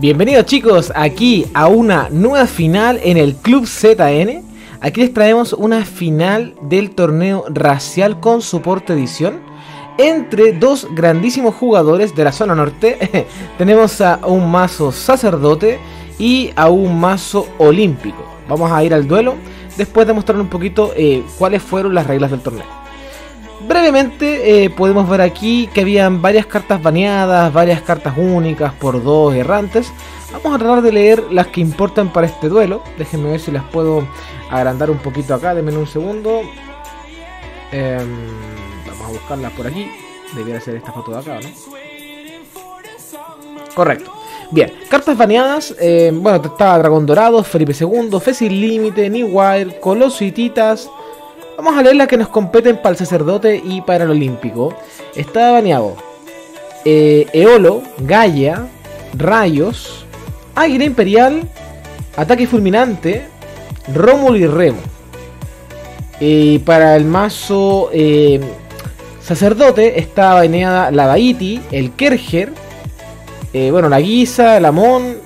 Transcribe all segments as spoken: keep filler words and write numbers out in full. Bienvenidos chicos aquí a una nueva final en el Club Z N. Aquí les traemos una final del torneo racial con soporte edición entre dos grandísimos jugadores de la zona norte. Tenemos a un mazo sacerdote y a un mazo olímpico. Vamos a ir al duelo después de mostrar un poquito eh, cuáles fueron las reglas del torneo. Brevemente eh, podemos ver aquí que habían varias cartas baneadas, varias cartas únicas por dos errantes. Vamos a tratar de leer las que importan para este duelo. Déjenme ver si las puedo agrandar un poquito acá, denme un segundo. Eh, vamos a buscarlas por aquí. Debiera ser esta foto de acá, ¿no? Correcto. Bien, cartas baneadas, eh, bueno, está Dragón Dorado, Felipe segundo, Fe Sin Límite, New Wild, Coloso y Titas. Vamos a leer las que nos competen para el sacerdote y para el olímpico. Está baneado eh, Eolo, Gaia, Rayos, Águila Imperial, Ataque Fulminante, Rómulo y Remo. Y eh, para el mazo eh, sacerdote está baneada la Baiti, el Kerger, eh, bueno, la Guisa, el Amón,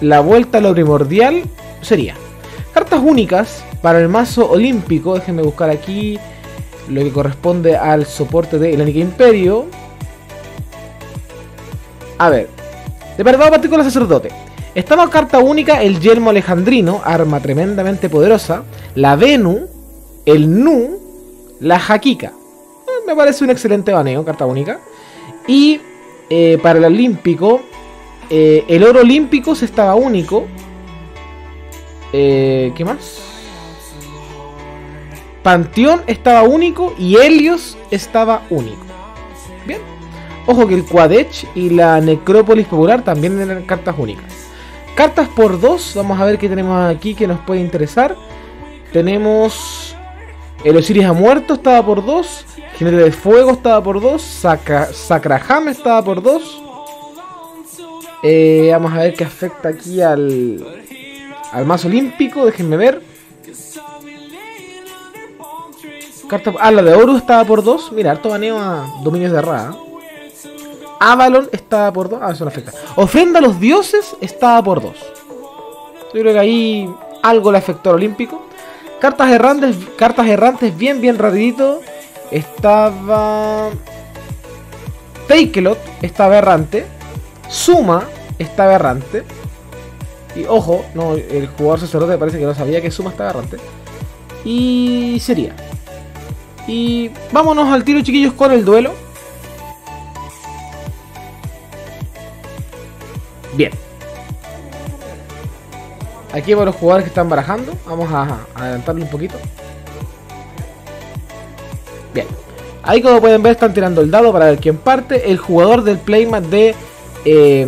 la Vuelta a lo Primordial. Sería cartas únicas. Para el mazo olímpico, déjenme buscar aquí lo que corresponde al soporte del Águila Imperio. A ver, de verdad a partir con el sacerdote. Estaba carta única el Yelmo Alejandrino, arma tremendamente poderosa. La Venus, el Nu, la Jáquica. Me parece un excelente baneo, carta única. Y eh, para el olímpico, eh, el oro olímpico se estaba único. Eh, ¿Qué más? Panteón estaba único y Helios estaba único. Bien. Ojo que el Quadech y la Necrópolis Popular también tienen cartas únicas. Cartas por dos. Vamos a ver qué tenemos aquí que nos puede interesar. Tenemos... el Osiris ha muerto estaba por dos. Género de Fuego estaba por dos. Sacraham estaba por dos. Eh, vamos a ver qué afecta aquí al... al mazo olímpico. Déjenme ver. Carta, ah, la de Horus estaba por dos. Mira, harto baneo a Dominios de Ra. Avalon estaba por dos. Ah, eso no afecta. Ofrenda a los dioses estaba por dos. Yo creo que ahí algo le afectó al olímpico. Cartas errantes, cartas errantes bien, bien rapidito. Estaba... Takelot estaba errante. Suma estaba errante. Y ojo, no, el jugador sacerdote parece que no sabía que Suma estaba errante. Y sería... y vámonos al tiro chiquillos con el duelo. Bien. Aquí van los jugadores que están barajando. Vamos a adelantarlo un poquito. Bien. Ahí como pueden ver están tirando el dado para ver quién parte. El jugador del playmat de eh,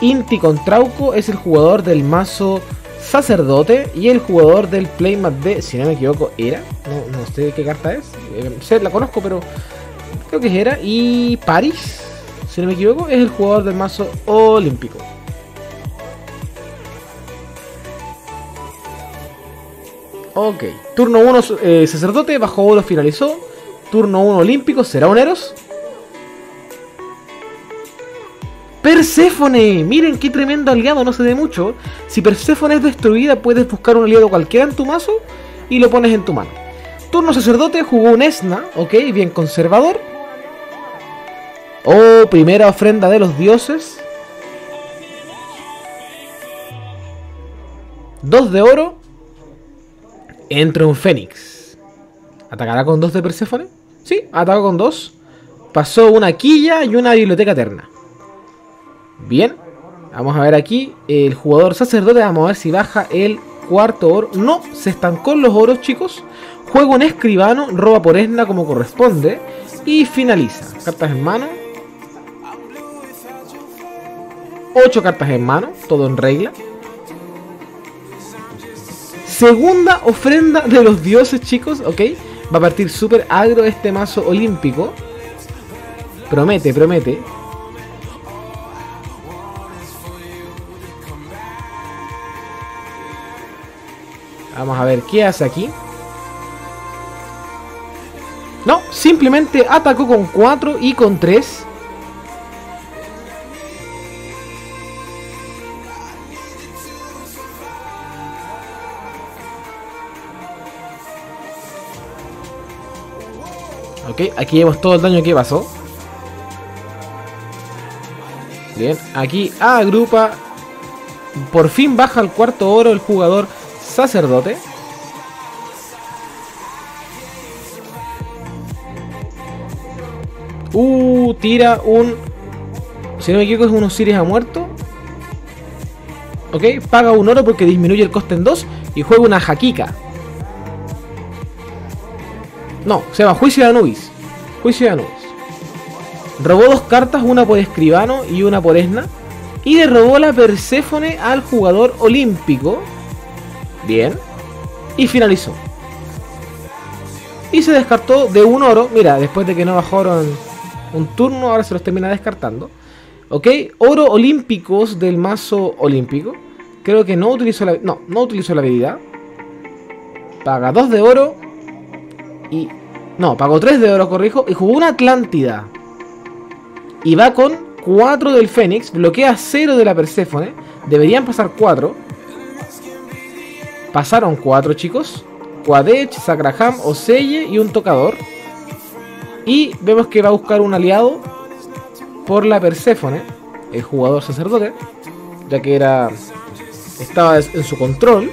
Inti con Trauco es el jugador del mazo sacerdote y el jugador del playmat de, si no me equivoco, Hera. No, no sé qué carta es, sé, la conozco pero creo que es Hera. Y París, si no me equivoco, es el jugador del mazo olímpico. Ok, turno uno eh, sacerdote, bajo oro finalizó. Turno uno olímpico, será un Eros. Perséfone, miren qué tremendo aliado, no se dé mucho. Si Perséfone es destruida puedes buscar un aliado cualquiera en tu mazo y lo pones en tu mano. Turno sacerdote, jugó un Esna, ok, bien conservador. Oh, primera ofrenda de los dioses. Dos de oro. Entra un Fénix. ¿Atacará con dos de Perséfone? Sí, atacó con dos. Pasó una quilla y una biblioteca eterna. Bien, vamos a ver aquí el jugador sacerdote, vamos a ver si baja el cuarto oro. No, se estancó los oros chicos. Juega un escribano, roba por Esna como corresponde y finaliza. Cartas en mano, ocho cartas en mano, todo en regla. Segunda ofrenda de los dioses chicos, ok. Va a partir súper agro este mazo olímpico. Promete, promete. Vamos a ver qué hace aquí. No, simplemente atacó con cuatro y con tres. Ok, aquí vemos todo el daño que pasó. Bien, aquí agrupa. Por fin baja al cuarto oro el jugador sacerdote. Uh, tira un... Si no me equivoco es un Osiris ha muerto. Ok, paga un oro porque disminuye el coste en dos. Y juega una Jáquica. No, se llama Juicio de Anubis. Juicio de Anubis. Robó dos cartas, una por Escribano y una por Esna. Y le robó la Perséfone al jugador olímpico. Bien. Y finalizó. Y se descartó de un oro. Mira, después de que no bajaron un turno, ahora se los termina descartando. Ok, oro olímpicos del mazo olímpico. Creo que no utilizó la... No, no utilizó la habilidad. Paga dos de oro. Y... No, pagó tres de oro, corrijo. Y jugó una Atlántida. Y va con cuatro del Fénix. Bloquea cero de la Perséfone. Deberían pasar cuatro. Pasaron cuatro, chicos. Quadech, Sacraham, Oseye y un tocador. Y vemos que va a buscar un aliado por la Perséfone, el jugador sacerdote, ya que era... estaba en su control.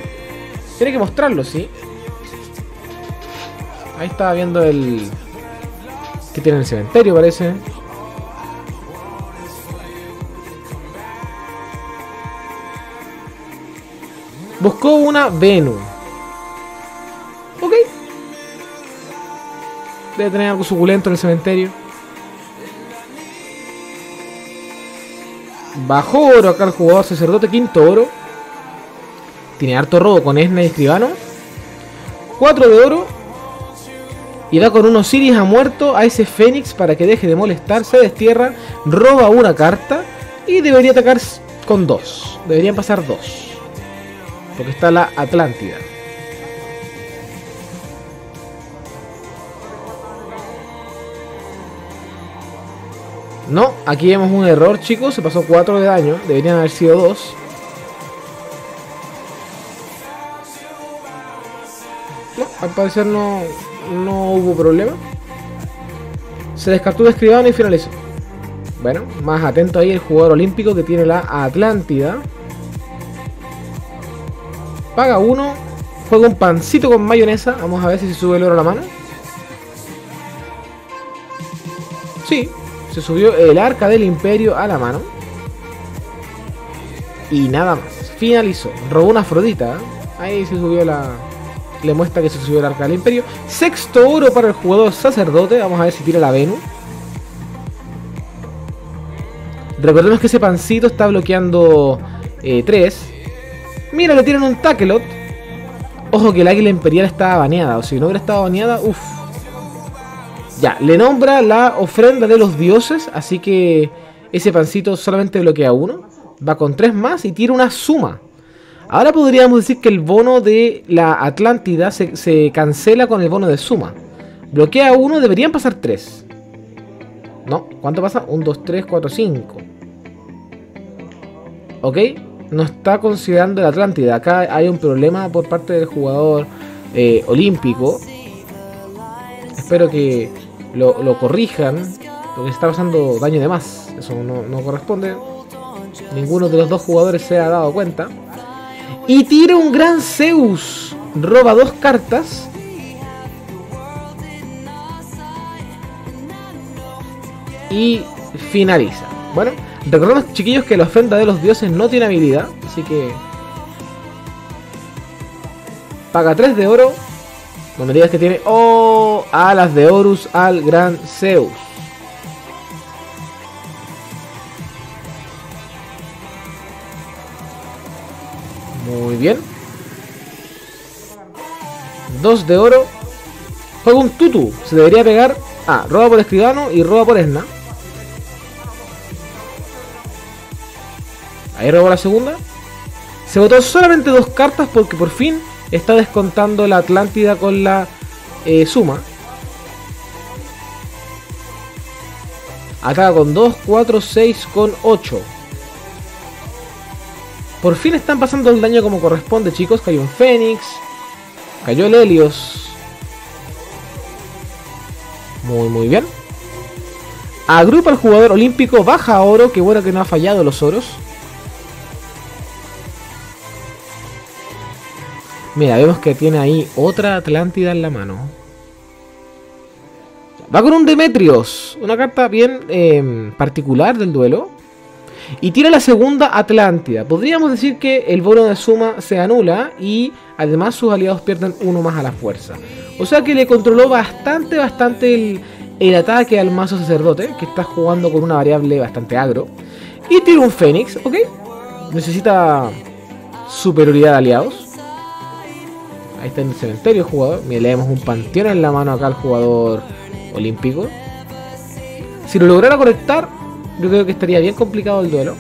Tiene que mostrarlo, ¿sí? Ahí estaba viendo el... que tiene en el cementerio, parece. Buscó una Venus. Ok. Debe tener algo suculento en el cementerio. Bajó oro acá el jugador sacerdote, quinto oro. Tiene harto robo con Esna y Escribano. Cuatro de oro. Y da con un Osiris ha muerto a ese Fénix para que deje de molestar. Se destierra, roba una carta. Y debería atacar con dos. Deberían pasar dos. Porque está la Atlántida. No, aquí vemos un error, chicos. Se pasó cuatro de daño. Deberían haber sido dos. No, al parecer no, no hubo problema. Se descartó de Escribano y finalizó. Bueno, más atento ahí el jugador olímpico que tiene la Atlántida. Paga uno. Juega un pancito con mayonesa. Vamos a ver si se sube el oro a la mano. Sí. Se subió el Arca del Imperio a la mano. Y nada más. Finalizó. Robó una Afrodita. Ahí se subió la... Le muestra que se subió el Arca del Imperio. Sexto oro para el jugador sacerdote. Vamos a ver si tira la Venus. Recordemos que ese pancito está bloqueando tres. Mira, le tiran un Takelot. Ojo que el Águila Imperial estaba baneada. O si no hubiera estado baneada, uff. Ya, le nombra la ofrenda de los dioses, así que ese pancito solamente bloquea uno. Va con tres más y tira una suma. Ahora podríamos decir que el bono de la Atlántida se, se cancela con el bono de suma. Bloquea uno, deberían pasar tres. No, ¿cuánto pasa? uno, dos, tres, cuatro, cinco. Ok, no está considerando la Atlántida. Acá hay un problema por parte del jugador eh, olímpico. Espero que... Lo, lo corrijan, porque se está pasando daño de más. Eso no, no corresponde. Ninguno de los dos jugadores se ha dado cuenta. Y tira un Gran Zeus. Roba dos cartas. Y finaliza. Bueno, recordemos, chiquillos, que la ofrenda de los dioses no tiene habilidad. Así que... Paga tres de oro. No me digas que tiene... ¡Oh! Alas de Horus al Gran Zeus. Muy bien. Dos de oro. Juega un Tutu. Se debería pegar... Ah, roba por Escribano y roba por Esna. Ahí robó la segunda. Se botó solamente dos cartas porque por fin... Está descontando la Atlántida con la eh, suma. Ataca con dos, cuatro, seis, con ocho. Por fin están pasando el daño como corresponde, chicos. Cayó un Fénix. Cayó el Helios. Muy, muy bien. Agrupa al jugador olímpico, baja a oro. Qué bueno que no ha fallado los oros. Mira, vemos que tiene ahí otra Atlántida en la mano. Va con un Demetrios, una carta bien eh, particular del duelo. Y tira la segunda Atlántida. Podríamos decir que el bono de Suma se anula y además sus aliados pierden uno más a la fuerza. O sea que le controló bastante, bastante el, el ataque al mazo sacerdote, que está jugando con una variable bastante agro. Y tira un Fénix, ¿ok? Necesita superioridad de aliados. Ahí está en el cementerio el jugador. Mira, le damos un panteón en la mano acá al jugador olímpico. Si lo lograra conectar, yo creo que estaría bien complicado el duelo.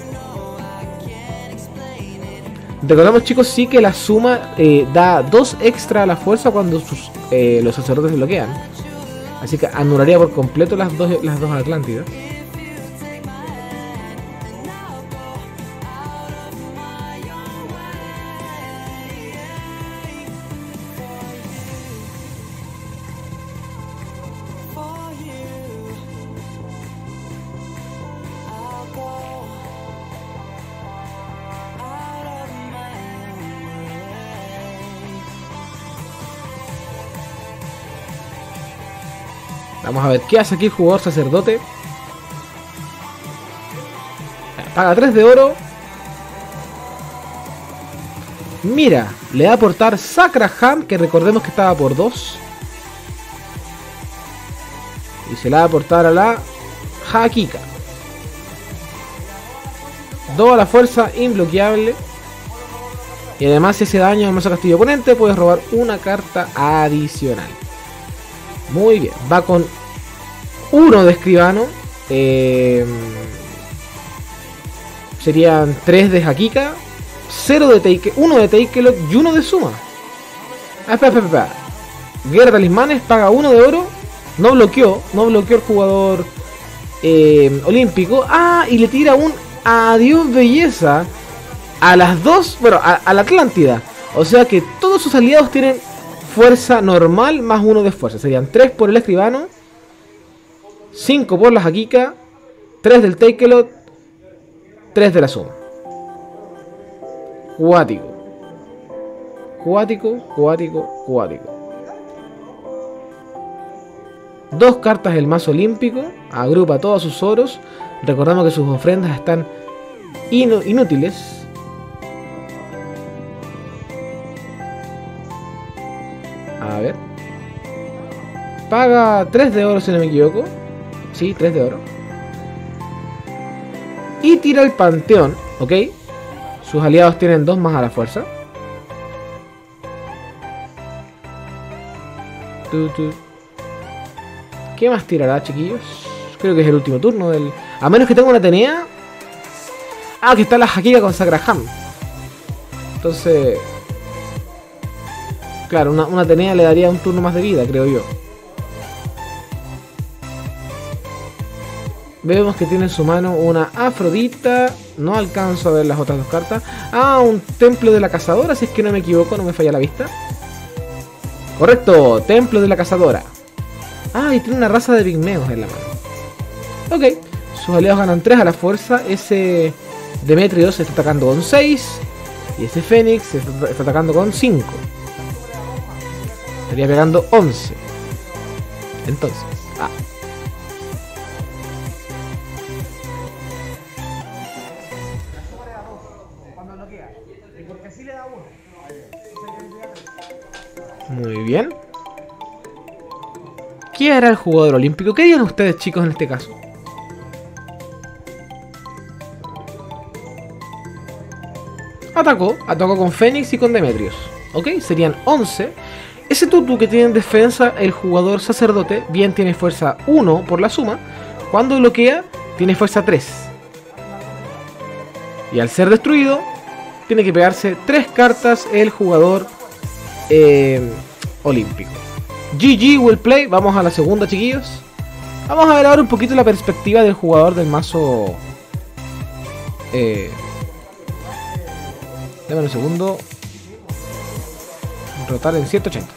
Recordamos, chicos, sí que la suma eh, da dos extra a la fuerza cuando sus, eh, los sacerdotes bloquean. Así que anularía por completo las dos, las dos Atlántidas. Vamos a ver qué hace aquí el jugador sacerdote. Paga tres de oro. Mira, le da a aportar Sacraham, que recordemos que estaba por dos. Y se la va a aportar a la Jáquica. dos a la fuerza, imbloqueable. Y además, si hace daño al mazo castillo oponente, puedes robar una carta adicional. Muy bien, va con uno de escribano. Eh, serían tres de Jáquica, cero de Takelot, uno de Takelot y uno de Suma. Ah, espera, espera, espera. Guerra talismanes, paga uno de oro. No bloqueó, no bloqueó el jugador eh, olímpico. Ah, y le tira un adiós belleza a las dos, bueno, a, a la Atlántida. O sea que todos sus aliados tienen fuerza normal más uno de fuerza. Serían tres por el escribano, cinco por la Jáquica, tres del Takelot, tres de la Suma. Cuático. Cuático, cuático, cuático. Dos cartas del mazo olímpico. Agrupa todos sus oros. Recordamos que sus ofrendas están inú- inútiles. A ver. Paga tres de oro si no me equivoco. Sí, tres de oro. Y tira el panteón, ¿ok? Sus aliados tienen dos más a la fuerza. Tutu. ¿Qué más tirará, chiquillos? Creo que es el último turno del... A menos que tenga una Atenea. Ah, que está la Jáquica con Sacraham. Entonces... Claro, una, una Atenea le daría un turno más de vida, creo yo. Vemos que tiene en su mano una Afrodita. No alcanzo a ver las otras dos cartas. Ah, un Templo de la Cazadora, si es que no me equivoco, no me falla la vista. Correcto, Templo de la Cazadora. Ah, y tiene una raza de pigmeos en la mano. Ok, sus aliados ganan tres a la fuerza. Ese Demetrios se está atacando con seis. Y ese Fénix se está, está atacando con cinco. Estaría pegando once. Entonces, ah. Muy bien. ¿Qué hará el jugador olímpico? ¿Qué harían ustedes, chicos, en este caso? Atacó, atacó con Fénix y con Demetrios. Ok, serían once. Ese Tutu que tiene en defensa el jugador sacerdote, bien tiene fuerza uno por la suma. Cuando bloquea, tiene fuerza tres. Y al ser destruido, tiene que pegarse tres cartas el jugador eh, olímpico. G G, well play. Vamos a la segunda, chiquillos. Vamos a ver ahora un poquito la perspectiva del jugador del mazo. Eh, Dame un segundo. Rotar en ciento ochenta.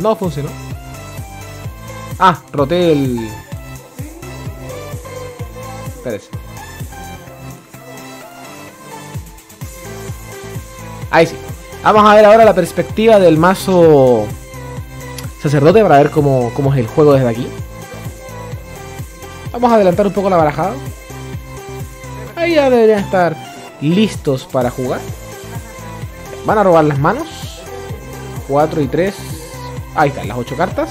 No funcionó. Ah, roté el... Espérese. Ahí sí. Vamos a ver ahora la perspectiva del mazo sacerdote para ver cómo, cómo es el juego desde aquí. Vamos a adelantar un poco la barajada. Ahí ya deberían estar listos para jugar. Van a robar las manos. cuatro y tres. Ahí están las ocho cartas.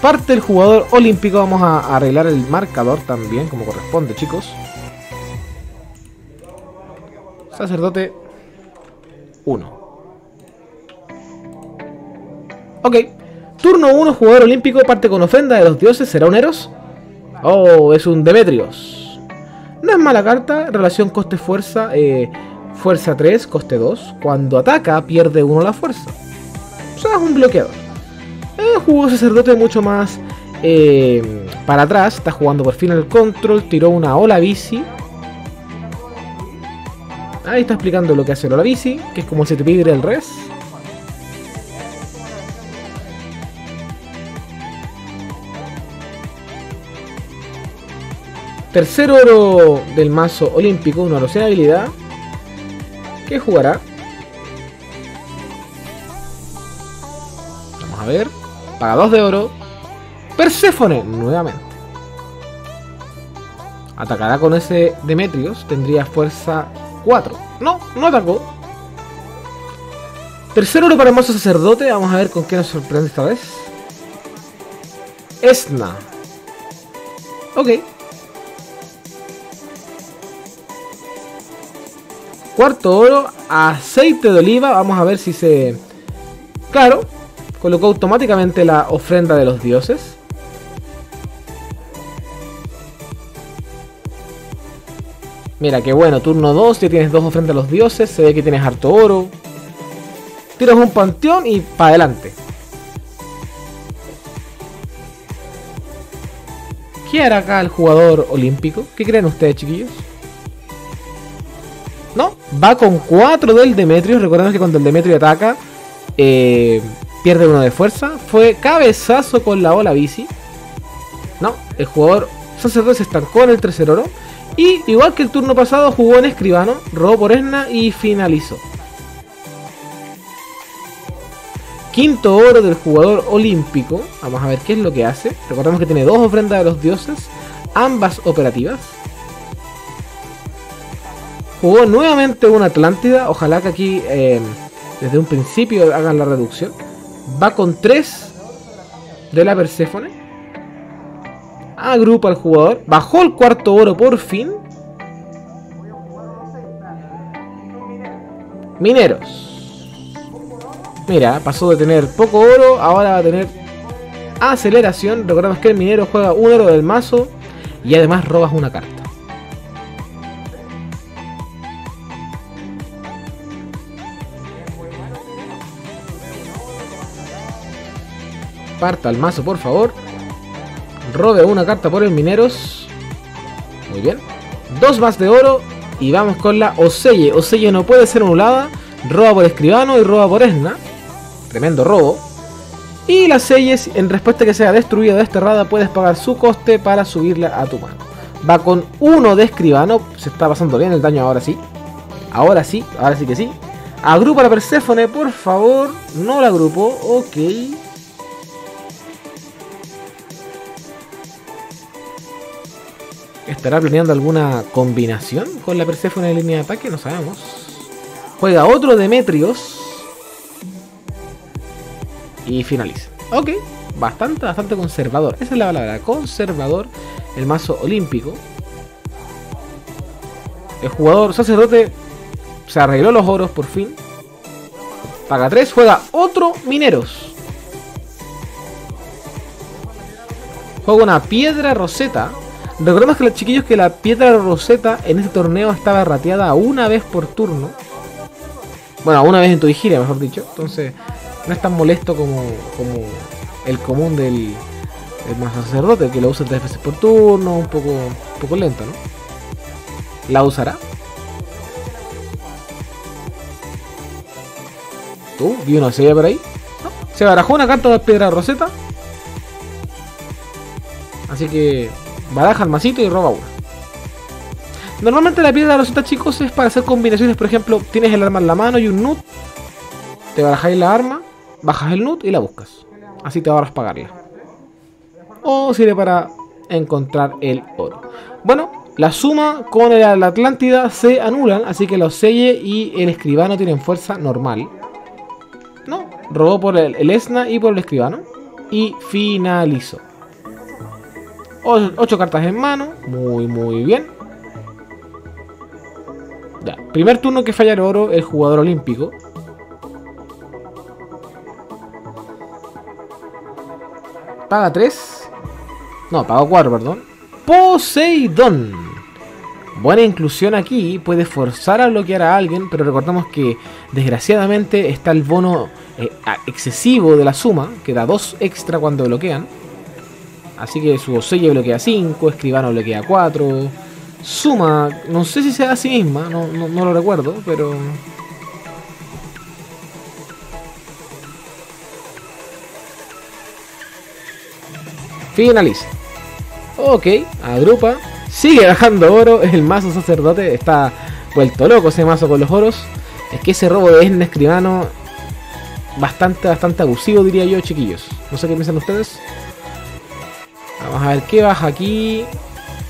Parte el jugador olímpico. Vamos a arreglar el marcador también como corresponde, chicos. Sacerdote uno. Ok. Turno uno, jugador olímpico. Parte con ofrenda de los dioses. ¿Será un Eros? Oh, es un Demetrios. No es mala carta. Relación coste-fuerza. Eh, fuerza tres, coste dos. Cuando ataca, pierde uno la fuerza. O sea, es un bloqueador. Eh, jugó sacerdote mucho más eh, para atrás. Está jugando por fin el control. Tiró una ola bici. Ahí está explicando lo que hace la bici, que es como si te pidiera el res. Tercer oro del mazo olímpico, un oro sin habilidad. ¿Qué jugará? Vamos a ver. Paga dos de oro. Perséfone, nuevamente. Atacará con ese Demetrios. Tendría fuerza cuatro. No, no atacó. Tercer oro para el mazo sacerdote. Vamos a ver con qué nos sorprende esta vez. Esna. Ok. Cuarto oro. Aceite de oliva. Vamos a ver si se... Claro. Colocó automáticamente la ofrenda de los dioses. Mira, qué bueno, turno dos, ya tienes dos ofrendas a los dioses, se ve que tienes harto oro. Tiras un panteón y para adelante. ¿Qué hará acá el jugador olímpico? ¿Qué creen ustedes, chiquillos? No, va con cuatro del Demetrios. Recordemos que cuando el Demetrio ataca, eh, pierde uno de fuerza. Fue cabezazo con la ola bici. No, el jugador sacerdote se estancó en el tercer oro. Y igual que el turno pasado jugó en Escribano, robó por Esna y finalizó. Quinto oro del jugador olímpico. Vamos a ver qué es lo que hace. Recordemos que tiene dos ofrendas de los dioses, ambas operativas. Jugó nuevamente una Atlántida. Ojalá que aquí eh, desde un principio hagan la reducción. Va con tres de la Perséfone. Agrupa al jugador. Bajó el cuarto oro por fin. Mineros. Mira, pasó de tener poco oro. Ahora va a tener aceleración. Recordemos que el minero juega un oro del mazo. Y además robas una carta. Parta el mazo, por favor. Robe una carta por el Mineros. Muy bien. Dos más de oro. Y vamos con la Oseye. Oseye no puede ser anulada. Roba por Escribano y roba por Esna. Tremendo robo. Y la Oseye, en respuesta a que sea destruida o desterrada, puedes pagar su coste para subirla a tu mano. Va con uno de Escribano. Se está pasando bien el daño ahora sí. Ahora sí, ahora sí que sí. Agrupa la Perséfone, por favor. No la agrupó. Ok. ¿Estará planeando alguna combinación con la Perséfone de línea de ataque? No sabemos. Juega otro Demetrios. Y finaliza. Ok. Bastante, bastante conservador. Esa es la palabra. Conservador. El mazo olímpico. El jugador sacerdote se arregló los oros por fin. Paga tres. Juega otro Mineros. Juega una Piedra Roseta. Recordemos que los chiquillos que la Piedra Roseta en este torneo estaba rateada una vez por turno. Bueno, una vez en tu vigilia, mejor dicho. Entonces, no es tan molesto como, como el común del, del más sacerdote, que lo usa tres veces por turno, un poco, un poco lento, ¿no? ¿La usará? ¿Tú? ¿Vi una Oseye por ahí? ¿No? Se barajó una carta de Piedra Roseta. Así que baraja el masito y roba una. Normalmente la Piedra Roseta, chicos, es para hacer combinaciones. Por ejemplo, tienes el arma en la mano y un nut. Te barajáis la arma, bajas el nut y la buscas. Así te ahorras pagarla. O sirve para encontrar el oro. Bueno, la suma con el, la Atlántida se anulan, así que los Oseye y el Escribano tienen fuerza normal. No, robó por el, el Esna y por el Escribano. Y finalizó. O, ocho cartas en mano, muy muy bien. Ya, primer turno que falla el oro, el jugador olímpico. Paga tres. No, pagó cuatro, perdón. Poseidón. Buena inclusión aquí. Puede forzar a bloquear a alguien, pero recordamos que desgraciadamente está el bono eh, excesivo de la suma, que da dos extra cuando bloquean. Así que su Oseye bloquea cinco, Escribano bloquea cuatro. Suma, no sé si sea a sí misma, no, no, no lo recuerdo, pero... Finaliza. Ok, agrupa. Sigue bajando oro. El mazo sacerdote está vuelto loco, ese mazo con los oros. Es que ese robo de Esna, Escribano, bastante, bastante abusivo, diría yo, chiquillos. No sé qué piensan ustedes. Vamos a ver qué baja aquí.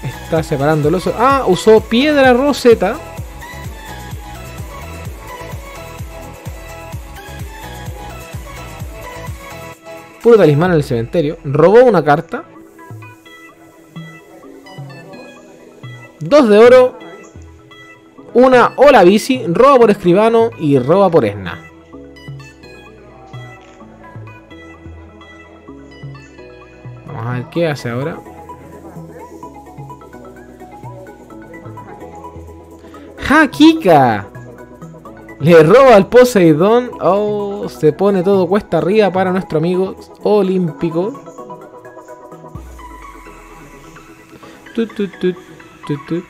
Está separando el oso. Ah, usó Piedra Roseta. Puro talismán en el cementerio. Robó una carta. Dos de oro. Una ola bici. Roba por Escribano y roba por Esna. Vamos a ver qué hace ahora. Jáquica. Le roba al Poseidón. Oh, se pone todo cuesta arriba para nuestro amigo olímpico. Tu, tu, tu, tu, tu.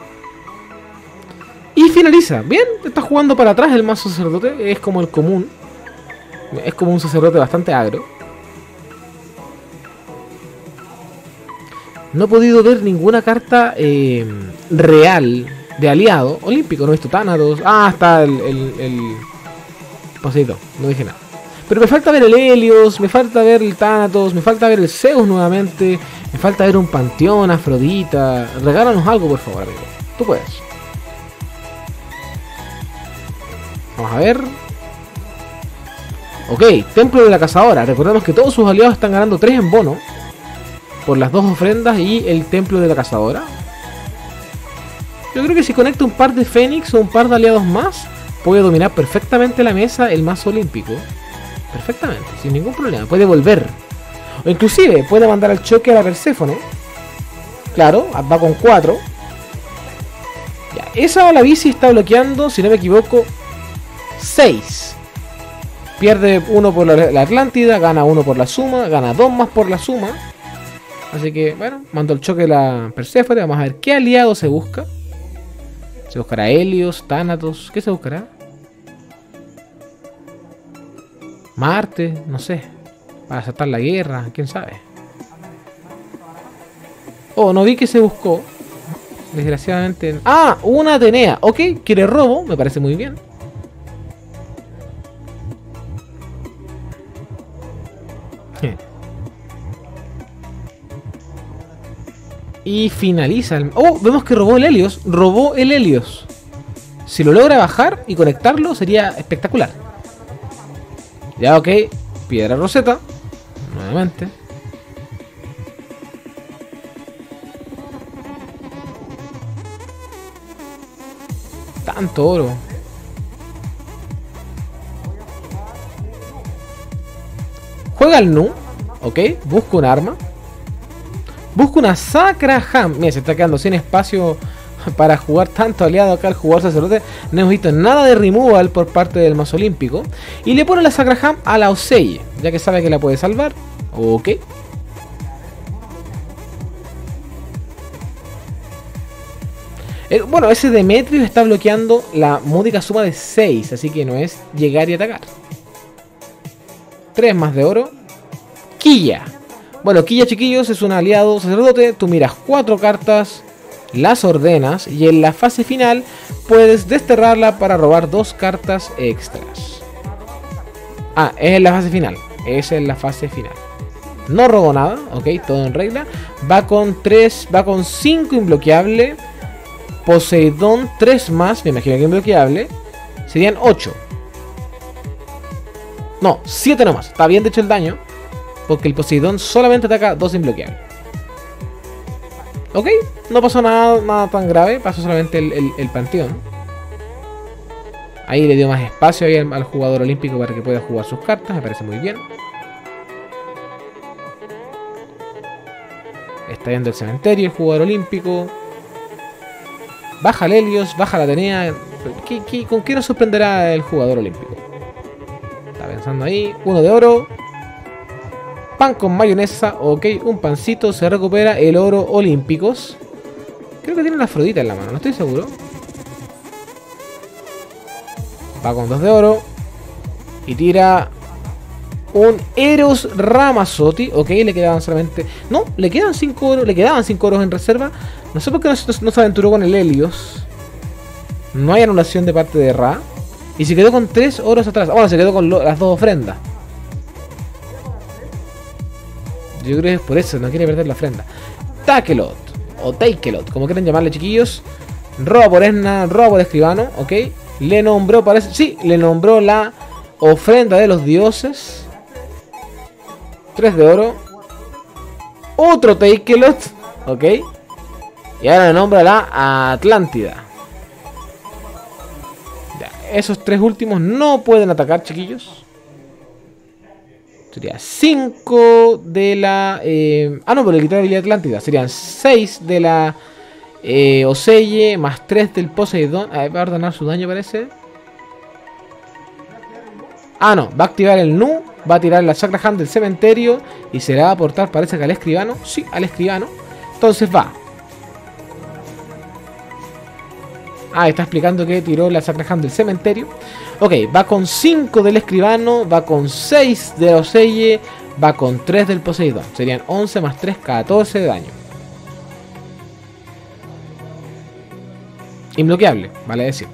Y finaliza. Bien, está jugando para atrás el mazo sacerdote. Es como el común. Es como un sacerdote bastante agro. No he podido ver ninguna carta eh, real. De aliado olímpico, no he visto Tánatos. Ah, está el, el, el... Poseidón, no dije nada. Pero me falta ver el Helios, me falta ver el Tánatos, me falta ver el Zeus nuevamente. Me falta ver un Panteón, Afrodita. Regálanos algo, por favor, amigo. Tú puedes. Vamos a ver. Ok, Templo de la Cazadora. Recordemos que todos sus aliados están ganando tres en bono por las dos ofrendas y el Templo de la Cazadora. Yo creo que si conecta un par de Fénix o un par de aliados más, puede dominar perfectamente la mesa el mazo olímpico. Perfectamente, sin ningún problema. Puede volver. O inclusive puede mandar al choque a la Perséfone. Claro, va con cuatro. Ya, esa ola bici está bloqueando, si no me equivoco, seis. Pierde uno por la Atlántida, gana uno por la suma, gana dos más por la suma. Así que, bueno, mando al choque a la Perséfone. Vamos a ver qué aliado se busca. ¿Se buscará Helios, Tánatos? ¿Qué se buscará? Marte, no sé. Para saltar la guerra, quién sabe. Oh, no vi que se buscó. Desgraciadamente. ¡Ah! Una Atenea. Ok, quiere robo, me parece muy bien. Y finaliza el... Oh, vemos que robó el Helios. Robó el Helios. Si lo logra bajar y conectarlo sería espectacular. Ya, ok. Piedra Roseta. Nuevamente. Tanto oro. Juega el Nu. Ok, busca un arma. Busca una Sacraham. Mira, se está quedando sin espacio para jugar tanto aliado acá al jugador sacerdote. No hemos visto nada de removal por parte del mazo olímpico. Y le pone la Sacraham a la Oseye, ya que sabe que la puede salvar. Ok. El, bueno, ese Demetrio está bloqueando la módica suma de seis, así que no es llegar y atacar. tres más de oro. Quilla. Bueno, Quilla, chiquillos, es un aliado sacerdote. Tú miras cuatro cartas, las ordenas y en la fase final puedes desterrarla para robar dos cartas extras. Ah, es en la fase final. Es en la fase final. No robó nada, ok, todo en regla. Va con tres, va con cinco imbloqueable. Poseidón tres más, me imagino que imbloqueable. Serían ocho. No, siete nomás. Está bien, de hecho, el daño. Porque el Poseidón solamente ataca dos imbloqueables. Ok, no pasó nada, nada tan grave. Pasó solamente el, el, el panteón. Ahí le dio más espacio ahí al, al jugador olímpico para que pueda jugar sus cartas. Me parece muy bien. Está yendo el cementerio, el jugador olímpico. Baja el Helios, baja la Atenea. ¿Qué, qué, ¿Con qué nos sorprenderá el jugador olímpico? Está pensando ahí. Uno de oro. Pan con mayonesa. Ok, un pancito. Se recupera el oro olímpicos. Creo que tiene una Afrodita en la mano, no estoy seguro. Va con dos de oro. Y tira un Eros Ramazzotti. Ok, le quedaban solamente... No, le quedan cinco oros. Le quedaban cinco oros en reserva. No sé por qué no, no se aventuró con el Helios. No hay anulación de parte de Ra. Y se quedó con tres oros atrás. Bueno, se quedó con lo, las dos ofrendas. Yo creo que es por eso, no quiere perder la ofrenda. Takelot, o Takelot, como quieran llamarle, chiquillos. Roba por Esna, roba por Escribano, ok. Le nombró, parece, sí, le nombró la ofrenda de los dioses. Tres de oro. Otro Takelot, ok. Y ahora le nombra la Atlántida. Ya, esos tres últimos no pueden atacar, chiquillos. Sería cinco de la... Eh, ah, no, pero le quité la habilidad Atlántida. Serían seis de la eh, Oseye, más tres del Poseidón. A ver, va a ordenar su daño, parece. Ah, no. Va a activar el Nu. Va a tirar la Sacraham del cementerio. Y se la va a aportar, parece que al escribano. Sí, al escribano. Entonces va. Ah, está explicando que tiró la Sacraham del cementerio. Ok, va con cinco del escribano, va con seis de Oseye, va con tres del Poseidón. Serían once más tres, catorce de daño. Inbloqueable, vale decir.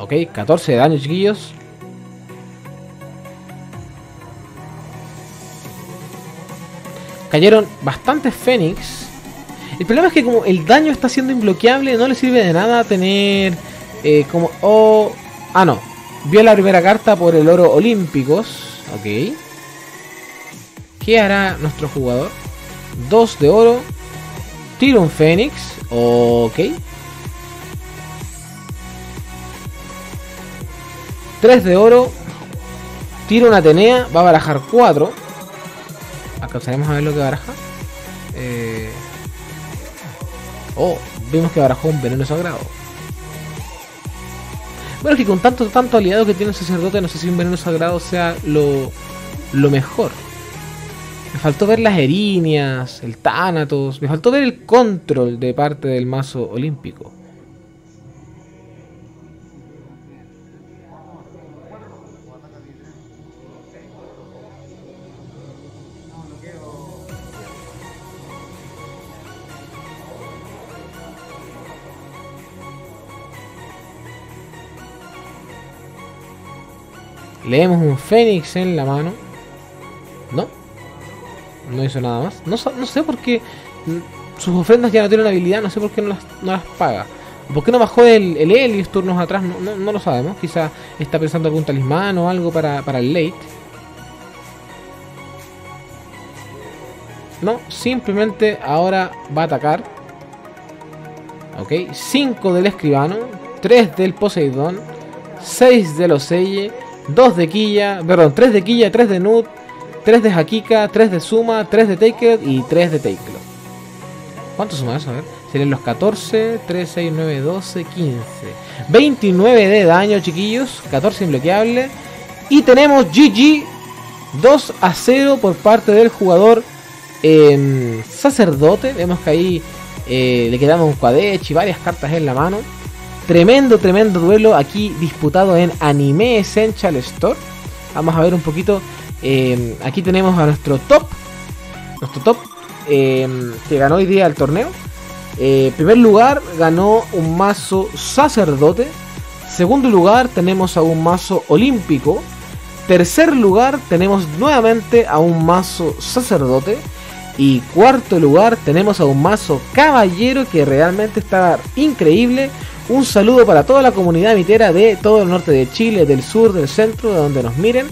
Ok, catorce de daño, chiquillos. Cayeron bastantes Fénix. El problema es que como el daño está siendo imbloqueable, no le sirve de nada tener eh, como... Oh, ah, no. Vio la primera carta por el oro olímpicos. Ok. ¿Qué hará nuestro jugador? Dos de oro. Tira un Fénix. Ok. Tres de oro. Tira una Atenea. Va a barajar cuatro. Alcanzaremos a ver lo que baraja. Eh... Oh, vimos que barajó un veneno sagrado. Bueno, es que con tanto, tanto aliado que tiene el sacerdote, no sé si un veneno sagrado sea lo, lo mejor. Me faltó ver las erinias, el tánatos, me faltó ver el control de parte del mazo olímpico. Leemos un Fénix en la mano. No. No hizo nada más. No, no sé por qué sus ofrendas ya no tienen habilidad. No sé por qué no las, no las paga. ¿Por qué no bajó el, el Helios turnos atrás? No, no, no lo sabemos. Quizá está pensando algún talismán o algo para, para el late. No. Simplemente ahora va a atacar. Ok. cinco del escribano. tres del Poseidón. seis del Oseye. dos de Quilla, perdón, tres de Quilla, tres de Nut, tres de Jáquica, tres de Suma, tres de Takelot y tres de Takelot. ¿Cuánto suma eso? A ver, serían los catorce, tres, seis, nueve, doce, quince, veintinueve de daño, chiquillos, catorce imbloqueable. Y tenemos G G, dos a cero por parte del jugador eh, sacerdote. Vemos que ahí eh, le quedamos un Quadech y varias cartas en la mano. Tremendo, tremendo duelo aquí disputado en Anime Essential Store. Vamos a ver un poquito. Eh, aquí tenemos a nuestro top. Nuestro top eh, que ganó hoy día el torneo. Eh, en primer lugar ganó un mazo sacerdote. En segundo lugar tenemos a un mazo olímpico. Tercer lugar tenemos nuevamente a un mazo sacerdote. Y cuarto lugar tenemos a un mazo caballero que realmente está increíble. Un saludo para toda la comunidad mitera de todo el norte de Chile, del sur, del centro, de donde nos miren.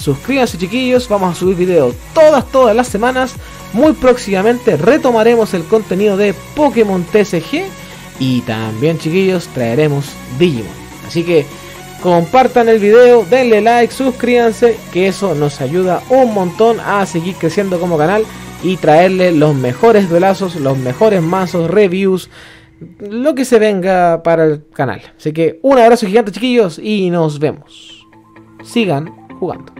Suscríbanse, chiquillos, vamos a subir videos todas, todas las semanas. Muy próximamente retomaremos el contenido de Pokémon T C G. Y también, chiquillos, traeremos Digimon. Así que compartan el video, denle like, suscríbanse, que eso nos ayuda un montón a seguir creciendo como canal y traerle los mejores duelazos, los mejores mazos, reviews, lo que se venga para el canal. Así que un abrazo gigante, chiquillos, y nos vemos. Sigan jugando.